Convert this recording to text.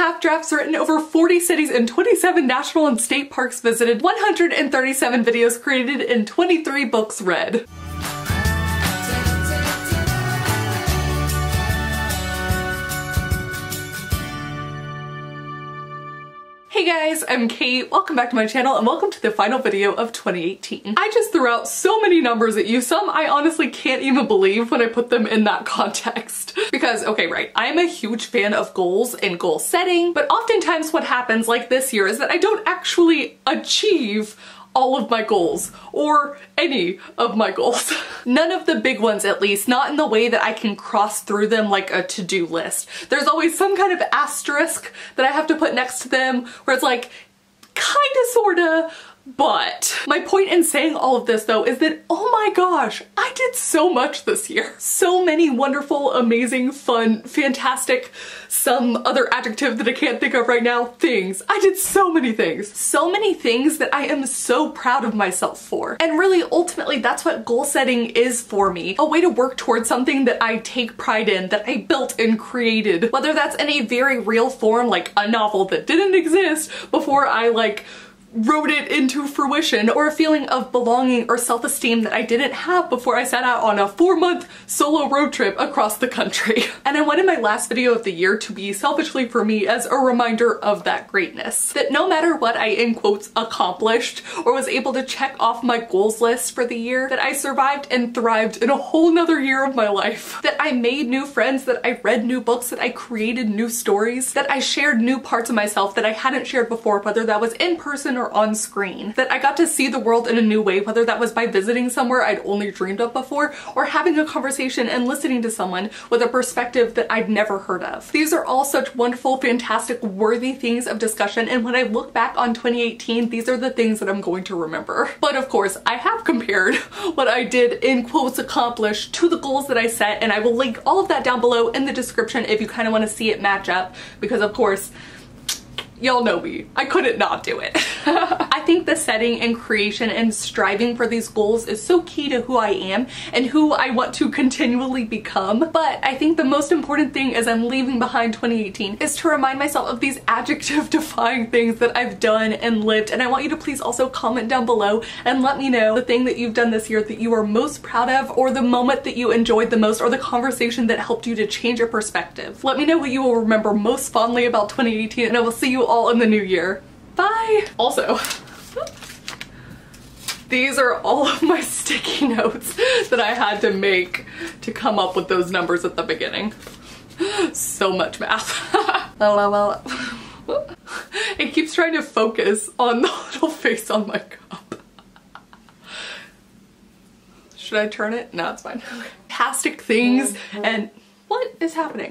2.5 drafts written, over 40 cities and 27 national and state parks visited, 137 videos created, and 23 books read. Hey guys, I'm Kate, welcome back to my channel and welcome to the final video of 2018. I just threw out so many numbers at you, some I honestly can't even believe when I put them in that context. Because, okay, right, I'm a huge fan of goals and goal setting, but oftentimes what happens, like this year, is that I don't actually achieve all of my goals, or any of my goals. None of the big ones, at least, not in the way that I can cross through them like a to-do list. There's always some kind of asterisk that I have to put next to them where it's like, kinda, sorta, but. My point in saying all of this though is that, oh my gosh, I did so much this year. So many wonderful, amazing, fun, fantastic, some other adjective that I can't think of right now, things. I did so many things. So many things that I am so proud of myself for. And really, ultimately, that's what goal setting is for me. A way to work towards something that I take pride in, that I built and created. Whether that's in a very real form, like a novel that didn't exist before I like wrote it into fruition, or a feeling of belonging or self-esteem that I didn't have before I set out on a 4-month solo road trip across the country. And I wanted my last video of the year to be, selfishly for me, as a reminder of that greatness. That no matter what I, in quotes, accomplished or was able to check off my goals list for the year, that I survived and thrived in a whole nother year of my life. That I made new friends, that I read new books, that I created new stories, that I shared new parts of myself that I hadn't shared before, whether that was in person or on screen. That I got to see the world in a new way, whether that was by visiting somewhere I'd only dreamed of before, or having a conversation and listening to someone with a perspective that I'd never heard of. These are all such wonderful, fantastic, worthy things of discussion, and when I look back on 2018, these are the things that I'm going to remember. But of course, I have compared what I did, in quotes, accomplished to the goals that I set, and I will link all of that down below in the description if you kind of want to see it match up, because of course, y'all know me. I couldn't not do it. I think the setting and creation and striving for these goals is so key to who I am and who I want to continually become. But I think the most important thing as I'm leaving behind 2018 is to remind myself of these adjective-defying things that I've done and lived. And I want you to please also comment down below and let me know the thing that you've done this year that you are most proud of, or the moment that you enjoyed the most, or the conversation that helped you to change your perspective. Let me know what you will remember most fondly about 2018, and I will see you all in the new year. Bye! Also, these are all of my sticky notes that I had to make to come up with those numbers at the beginning. So much math. It keeps trying to focus on the little face on my cup. Should I turn it? No, it's fine. Fantastic things and what is happening?